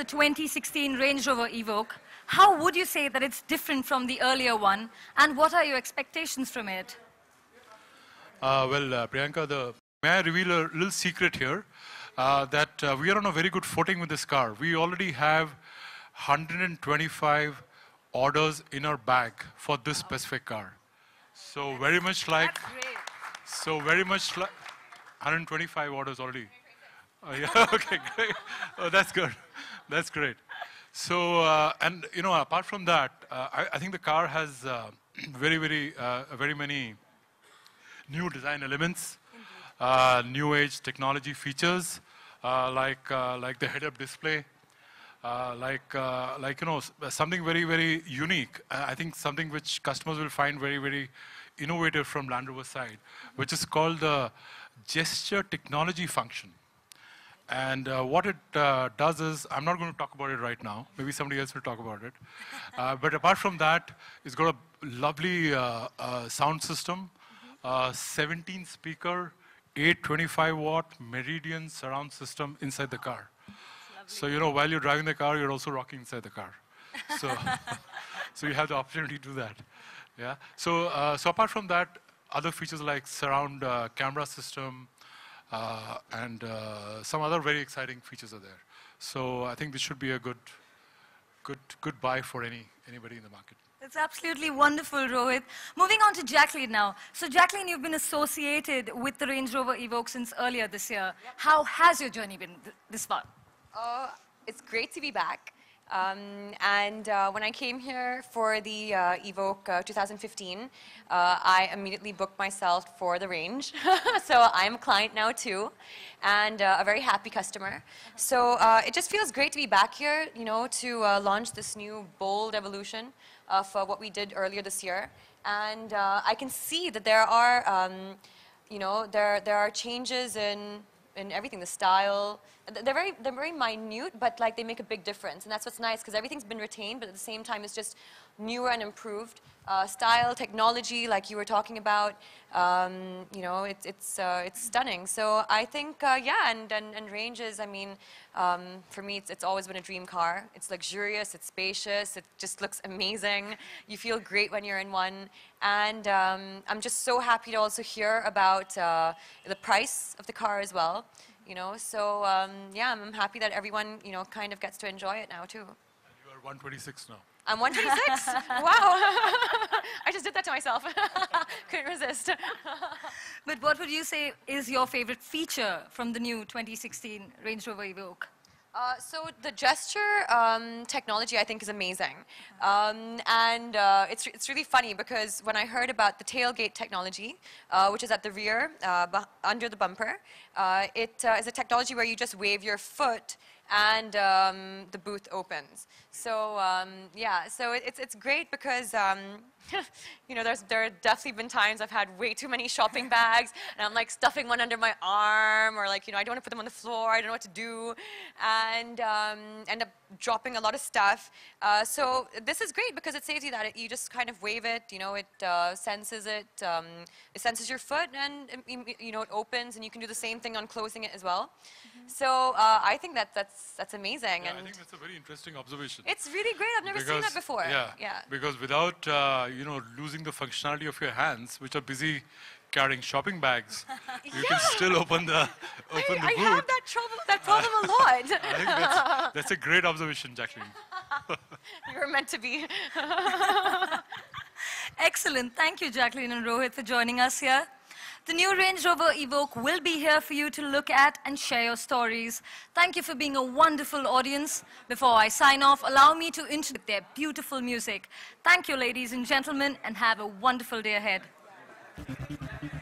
the 2016 Range Rover Evoque, how would you say that it's different from the earlier one, and what are your expectations from it? Priyanka, may I reveal a little secret here, that we are on a very good footing with this car. We already have 125 orders in our bag for this specific car. So very much like, so very much like 125 orders already. Yeah, okay, great. Oh, that's good. That's great. So, and you know, apart from that, I think the car has very many new design elements, new age technology features, like the head-up display, like you know, something very, very unique. I think something which customers will find very, very innovative from Land Rover side, which is called the gesture technology function. And what it does is, I'm not going to talk about it right now. Maybe somebody else will talk about it. But apart from that, it's got a lovely sound system, 17 speaker, 825 watt Meridian surround system inside the car. So you know, while you're driving the car, you're also rocking inside the car. So, so you have the opportunity to do that. Yeah. So, so apart from that, other features like surround camera system, and some other very exciting features are there. So I think this should be a good buy for anybody in the market. That's absolutely wonderful, Rohit. Moving on to Jacqueline now. So Jacqueline, you've been associated with the Range Rover Evoque since earlier this year. Yep. How has your journey been this far? It's great to be back. When I came here for the Evoque 2015, I immediately booked myself for the Range. So I'm a client now too, and a very happy customer. So it just feels great to be back here, you know, to launch this new bold evolution of what we did earlier this year. And I can see that there are, you know, there are changes in everything, the style. They're very minute, but like they make a big difference, and that's what's nice, because everything's been retained, but at the same time it's just newer and improved. Style, technology, like you were talking about, you know, it's stunning. So I think, yeah, and Range is, I mean, for me, it's always been a dream car. It's luxurious, it's spacious, it just looks amazing. You feel great when you're in one. And I'm just so happy to also hear about the price of the car as well. You know, so yeah, I'm happy that everyone, you know, kind of gets to enjoy it now too. And you are 126 now. I'm 126. Wow. I just did that to myself. Couldn't resist. But what would you say is your favorite feature from the new 2016 Range Rover Evoque? So the gesture technology, I think, is amazing. It's really funny, because when I heard about the tailgate technology, which is at the rear, under the bumper, it is a technology where you just wave your foot and the booth opens. So yeah, so it's great, because you know, there have definitely been times I've had way too many shopping bags, and I'm like stuffing one under my arm, or like, you know, I don't want to put them on the floor, I don't know what to do, and end up dropping a lot of stuff. So this is great, because it saves you that. You just kind of wave it, you know, it senses your foot, and you know, it opens, and you can do the same thing on closing it as well. Mm-hmm. So I think that's amazing. Yeah, and I think that's a very interesting observation. It's really great. I've never seen that before. Yeah, yeah. Because without you know, losing the functionality of your hands, which are busy carrying shopping bags, you yeah. can still open the boot. I have that problem a lot. I think that's a great observation, Jacqueline. You were meant to be. Excellent. Thank you, Jacqueline and Rohit, for joining us here. The new Range Rover Evoque will be here for you to look at and share your stories. Thank you for being a wonderful audience. Before I sign off, allow me to introduce their beautiful music. Thank you, ladies and gentlemen, and have a wonderful day ahead.